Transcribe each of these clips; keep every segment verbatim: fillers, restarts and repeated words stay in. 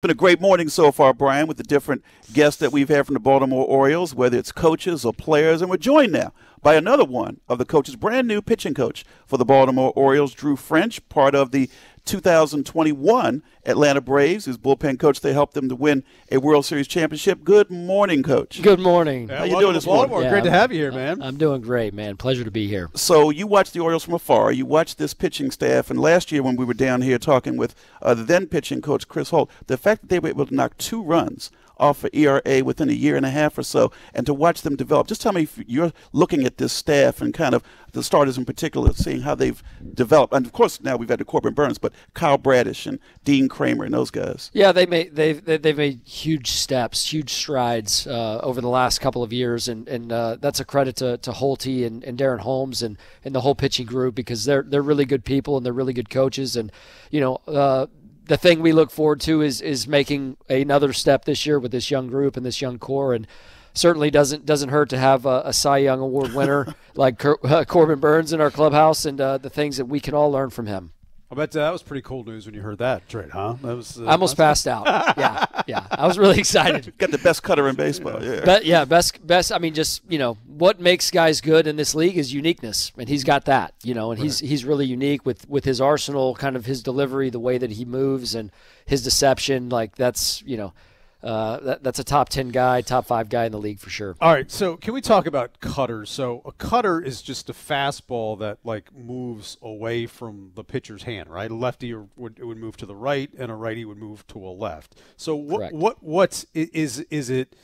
Been a great morning so far, Brian, with the different guests that we've had from the Baltimore Orioles, whether it's coaches or players. And we're joined now by another one of the coaches, brand new pitching coach for the Baltimore Orioles, Drew French, part of the two thousand twenty-one Atlanta Braves, who's bullpen coach. They helped them to win a World Series championship. Good morning, Coach. Good morning. How yeah, you doing this Baltimore. morning? Yeah, great I'm, to have you here, man. I'm doing great, man. Pleasure to be here. So you watched the Orioles from afar. You watched this pitching staff. And last year when we were down here talking with uh, the then pitching coach, Chris Holt, the fact that they were able to knock two runs off of E R A within a year and a half or so, and to watch them develop. Just tell me if you're looking at this staff and kind of the starters in particular, seeing how they've developed. And, of course, now we've had the Corbin Burns, but Kyle Bradish and Dean Kramer and those guys. Yeah, they made, they've, they've made huge steps, huge strides uh, over the last couple of years, and, and uh, that's a credit to, to Holty and, and Darren Holmes and, and the whole pitching group, because they're, they're really good people and they're really good coaches. And, you know, uh, the thing we look forward to is is making another step this year with this young group and this young core, and certainly doesn't doesn't hurt to have a, a Cy Young Award winner like Cor uh, Corbin Burns in our clubhouse, and uh, the things that we can all learn from him. I bet that was pretty cool news when you heard that, Trent, huh? That was, uh, I almost passed out. Yeah, yeah. I was really excited. Got the best cutter in baseball. Yeah, but, yeah best, best. I mean, just, you know, what makes guys good in this league is uniqueness, and he's got that, you know, and right. he's he's really unique with, with his arsenal, kind of his delivery, the way that he moves, and his deception. Like, that's, you know, uh, that, that's a top ten guy, top five guy in the league for sure. All right, so can we talk about cutters? So a cutter is just a fastball that, like, moves away from the pitcher's hand, right? A lefty would, would move to the right, and a righty would move to a left. So what what what's is is it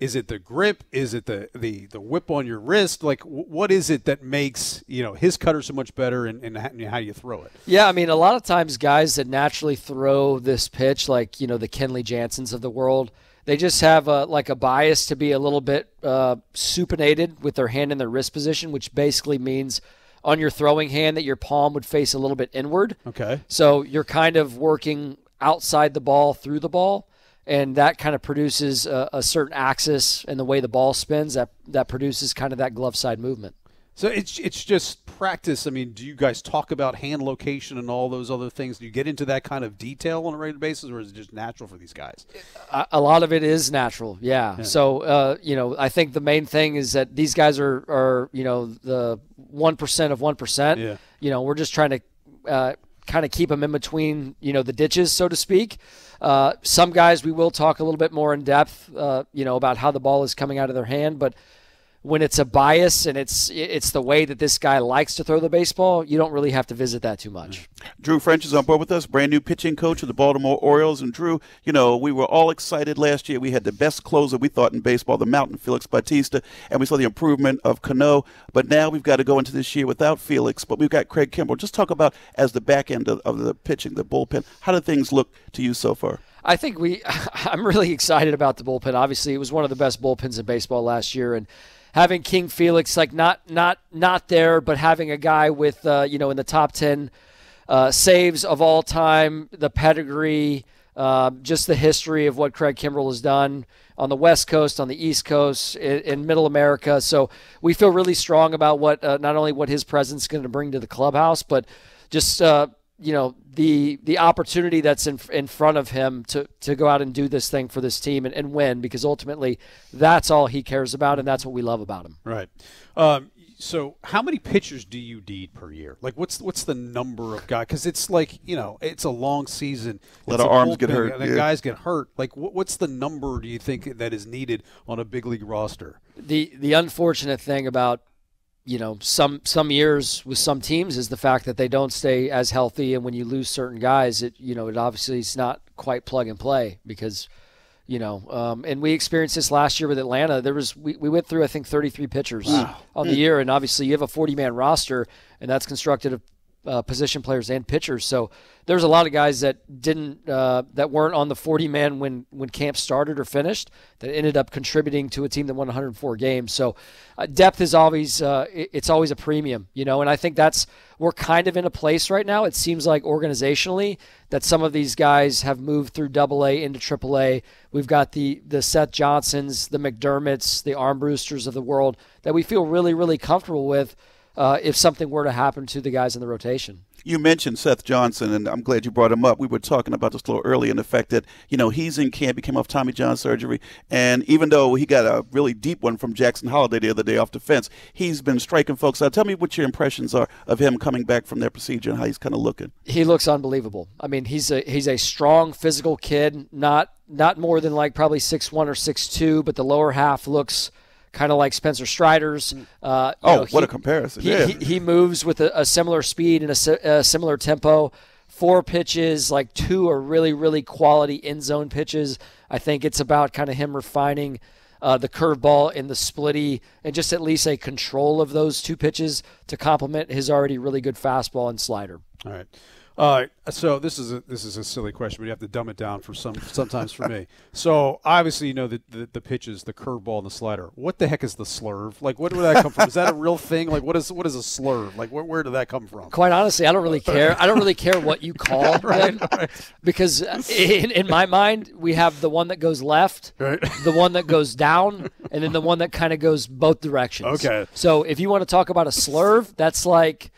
is it the grip? Is it the the the whip on your wrist? Like, what is it that makes, you know, his cutter so much better, and, and how you throw it? Yeah, I mean, a lot of times guys that naturally throw this pitch, like, you know, the Kenley Jansens of the world, they just have a, like a bias to be a little bit uh, supinated with their hand in their wrist position, which basically means on your throwing hand that your palm would face a little bit inward. Okay. So you're kind of working outside the ball through the ball. And that kind of produces a, a certain axis in the way the ball spins that, that produces kind of that glove side movement. So it's it's just practice. I mean, do you guys talk about hand location and all those other things? Do you get into that kind of detail on a regular basis, or is it just natural for these guys? A, a lot of it is natural, yeah. yeah. So, uh, you know, I think the main thing is that these guys are, are you know, the one percent of one percent. Yeah. You know, we're just trying to uh, kind of keep them in between, you know, the ditches, so to speak. Uh, some guys we will talk a little bit more in depth, uh, you know, about how the ball is coming out of their hand. But when it's a bias and it's it's the way that this guy likes to throw the baseball, you don't really have to visit that too much. Drew French is on board with us, brand new pitching coach of the Baltimore Orioles. And, Drew, you know, we were all excited last year. We had the best closer, we thought, in baseball, the Mountain, Felix Bautista, and we saw the improvement of Cano. But now we've got to go into this year without Felix, but we've got Craig Kimbrel. Just talk about, as the back end of, of the pitching, the bullpen, how do things look to you so far? I think we – I'm really excited about the bullpen. Obviously, it was one of the best bullpens in baseball last year, and having King Felix, like, not not not there, but having a guy with, uh, you know, in the top ten uh, saves of all time, the pedigree, uh, just the history of what Craig Kimbrel has done on the West Coast, on the East Coast, in, in Middle America. So we feel really strong about what uh, not only what his presence is going to bring to the clubhouse, but just uh, – you know, the the opportunity that's in in front of him to to go out and do this thing for this team and, and win, because ultimately that's all he cares about, and that's what we love about him. Right. Um, so how many pitchers do you need per year? Like, what's what's the number of guys? Because it's like, you know, it's a long season. Let our arms get hurt. And then guys get hurt. Like, what, what's the number do you think that is needed on a big league roster? The the unfortunate thing about, you know, some some years with some teams is the fact that they don't stay as healthy, and when you lose certain guys, it you know it obviously is not quite plug and play, because, you know, um, and we experienced this last year with Atlanta. There was we, we went through I think thirty-three pitchers wow. on the year, and obviously you have a forty man roster, and that's constructed of Uh, position players and pitchers. So there's a lot of guys that didn't uh, that weren't on the forty man when when camp started or finished that ended up contributing to a team that won one hundred four games. So uh, depth is always uh, it's always a premium, you know, and I think that's we're kind of in a place right now. It seems like organizationally that some of these guys have moved through double A into triple A. We've got the the Seth Johnsons, the McDermotts, the Armbrusters of the world that we feel really, really comfortable with. Uh, if something were to happen to the guys in the rotation. you mentioned Seth Johnson, and I'm glad you brought him up. We were talking about this a little early, and the fact that, you know, he's in camp. He came off Tommy John surgery, and even though he got a really deep one from Jackson Holliday the other day off the fence, he's been striking folks out. Tell me what your impressions are of him coming back from that procedure and how he's kind of looking. He looks unbelievable. I mean, he's a he's a strong physical kid, not not more than like probably six one or six two, but the lower half looks kind of like Spencer Strider's. Uh, oh, you know, what he, a comparison. He, yeah. he, he moves with a, a similar speed and a, a similar tempo. Four pitches, like two are really, really quality end zone pitches. I think it's about kind of him refining uh, the curveball and the splitty and just at least a control of those two pitches to complement his already really good fastball and slider. All right. Uh, so this is a, this is a silly question, but you have to dumb it down for some sometimes for me. So obviously, you know, the, the the pitches, the curveball, and the slider. What the heck is the slurve? Like, where did that come from? Is that a real thing? Like, what is what is a slurve? Like, where where did that come from? Quite honestly, I don't really care. I don't really care what you call right, them, right. because in, in my mind, we have the one that goes left, right. the one that goes down, and then the one that kind of goes both directions. Okay. So if you want to talk about a slurve, that's like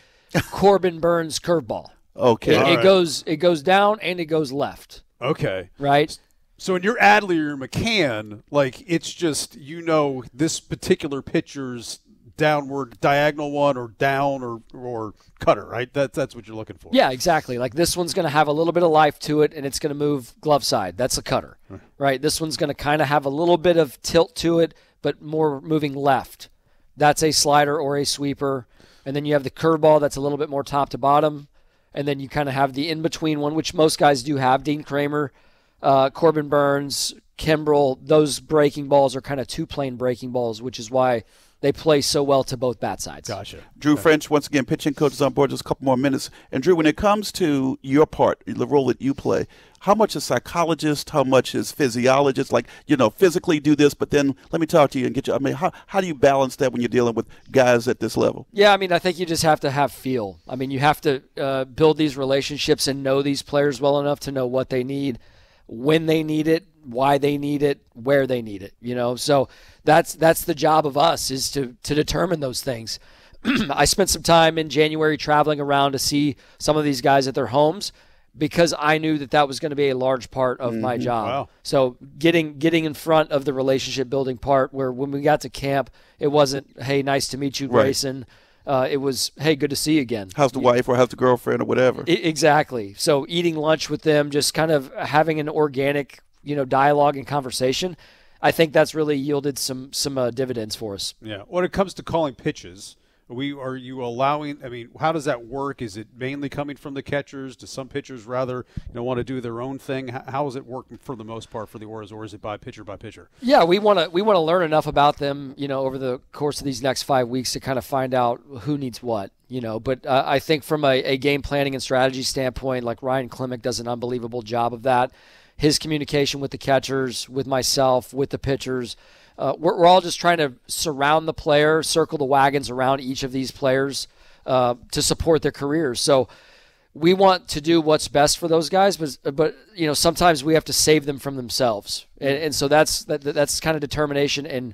Corbin Burns' curveball. Okay. It, right. it goes it goes down and it goes left. Okay. Right? So when you're Adley or McCann, like it's just, you know, this particular pitcher's downward diagonal one or down or or cutter, right? That's that's what you're looking for. Yeah, exactly. Like this one's going to have a little bit of life to it and it's going to move glove side. That's a cutter. Right. right? This one's going to kind of have a little bit of tilt to it, but more moving left. That's a slider or a sweeper. And then you have the curveball that's a little bit more top to bottom. And then you kind of have the in-between one, which most guys do have. Dean Kramer, uh, Corbin Burns, Kimbrel, those breaking balls are kind of two-plane breaking balls, which is why they play so well to both bat sides. Gotcha. Drew French, once again, pitching coach, is on board just a couple more minutes. And, Drew, when it comes to your part, the role that you play, how much is psychologist, how much is physiologist, like, you know, physically do this, but then let me talk to you and get you. I mean, how, how do you balance that when you're dealing with guys at this level? Yeah, I mean, I think you just have to have feel. I mean, you have to uh, build these relationships and know these players well enough to know what they need, when they need it, why they need it, where they need it, you know. So that's that's the job of us, is to, to determine those things. I spent some time in January traveling around to see some of these guys at their homes, because I knew that that was going to be a large part of mm-hmm. my job. Wow. So getting getting in front of the relationship building part, where when we got to camp, it wasn't, hey, nice to meet you, Grayson. Right. Uh, it was, hey, good to see you again. How's the you wife know? Or how's the girlfriend or whatever. I- exactly. So eating lunch with them, just kind of having an organic, you know, dialogue and conversation, I think that's really yielded some, some uh, dividends for us. Yeah. When it comes to calling pitches, We are you allowing – I mean, how does that work? Is it mainly coming from the catchers? Do some pitchers rather, you know, want to do their own thing? How is it working for the most part for the Orioles, or is it by pitcher by pitcher? Yeah, we want to we want to learn enough about them, you know, over the course of these next five weeks to kind of find out who needs what, you know. But uh, I think from a, a game planning and strategy standpoint, like Ryan Klimek does an unbelievable job of that. His communication with the catchers, with myself, with the pitchers – Uh, we're, we're all just trying to surround the player, circle the wagons around each of these players uh, to support their careers. So we want to do what's best for those guys, but but you know, sometimes we have to save them from themselves, and, and so that's that, that's kind of determination and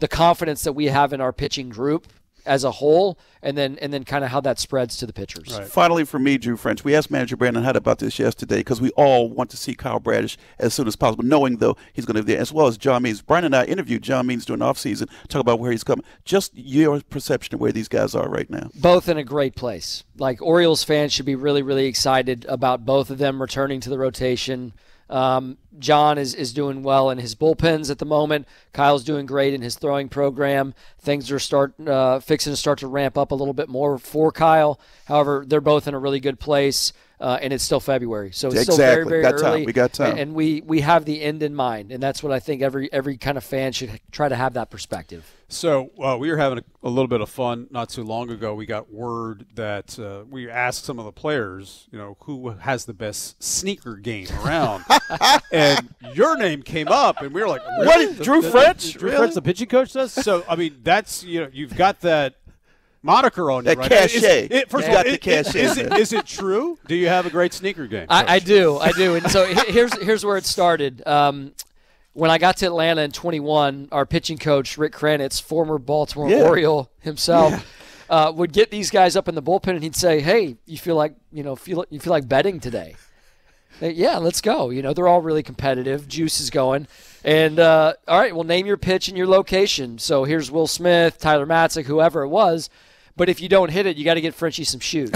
the confidence that we have in our pitching group as a whole, and then and then kind of how that spreads to the pitchers. Right. Finally, for me, Drew French, we asked manager Brandon Hyde about this yesterday, because we all want to see Kyle Bradish as soon as possible, knowing, though, he's going to be there, as well as John Means. Brian and I interviewed John Means during the offseason, talk about where he's coming. Just your perception of where these guys are right now. Both in a great place. Like, Orioles fans should be really, really excited about both of them returning to the rotation. Um, John is, is doing well in his bullpens at the moment. Kyle's doing great in his throwing program. Things are start uh, fixing to start to ramp up a little bit more for Kyle. However, they're both in a really good place, uh, and it's still February, so it's exactly. still very, very got early. Time. We got time, and, and we we have the end in mind, and that's what I think every every kind of fan should try to have, that perspective. So uh, we were having a, a little bit of fun not too long ago. We got word that uh, we asked some of the players, you know, who has the best sneaker game around, and your name came up, and we were like, really? "What? The, Drew the, French? The, the, Drew really? French, the pitching coach does?" So I mean, that's you know, you've got that moniker on you, that right? Cachet. Is, it, first yeah. of all, got it, the cachet. Is, is, it, is it true? Do you have a great sneaker game? I, I do, I do. And so here's here's where it started. Um, When I got to Atlanta in twenty-one, our pitching coach, Rick Kranitz, former Baltimore yeah. Oriole himself, uh, would get these guys up in the bullpen, and he'd say, "Hey, you feel like you know feel you feel like betting today? They, yeah, let's go. You know, they're all really competitive. Juice is going. And uh, all right, well, name your pitch and your location. So here's Will Smith, Tyler Matzik, whoever it was. But if you don't hit it, you got to get Frenchie some shoes."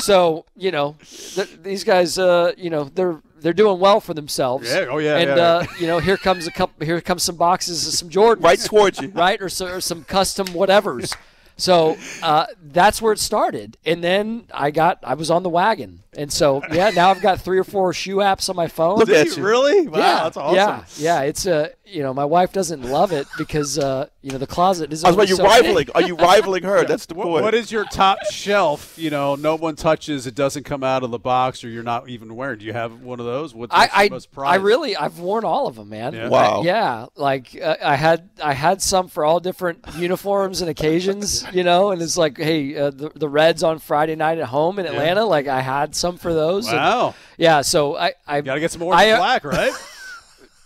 So you know, th these guys, uh, you know, they're they're doing well for themselves. Yeah, oh yeah. And yeah, uh, yeah. you know, here comes a couple, here comes some boxes of some Jordans, right towards you, right, or, so, or some custom whatevers. So uh, that's where it started, and then I got I was on the wagon, and so yeah, now I've got three or four shoe apps on my phone. Look at you. Really? Wow, yeah, that's awesome. Yeah, yeah. It's a uh, you know, my wife doesn't love it because uh, you know, the closet is. I was about you so rivaling. Big. Are you rivaling her? Yeah. That's the point. What, what is your top shelf? You know, no one touches. It doesn't come out of the box, or you're not even wearing. Do you have one of those? What's I I, most I really I've worn all of them, man. Yeah. Wow. I, yeah, like uh, I had I had some for all different uniforms and occasions. You know, and it's like, hey, uh, the the Reds on Friday night at home in Atlanta. Yeah. Like I had some for those. Wow. And, yeah. So I I you gotta get some more I, black, right?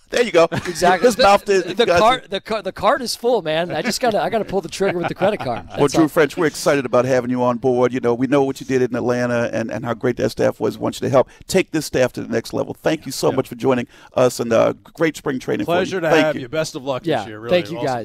There you go. Exactly. This mouth is, the cart, the cart, the cart is full, man. I just gotta, I gotta pull the trigger with the credit card. That's well, Drew all. French, we're excited about having you on board. You know, we know what you did in Atlanta and, and how great that staff was. Want you to help take this staff to the next level. Thank you so yeah. much for joining us, and uh, great spring training. Pleasure for you. to Thank have you. you. Best of luck yeah. this year. Really. Thank you awesome. guys.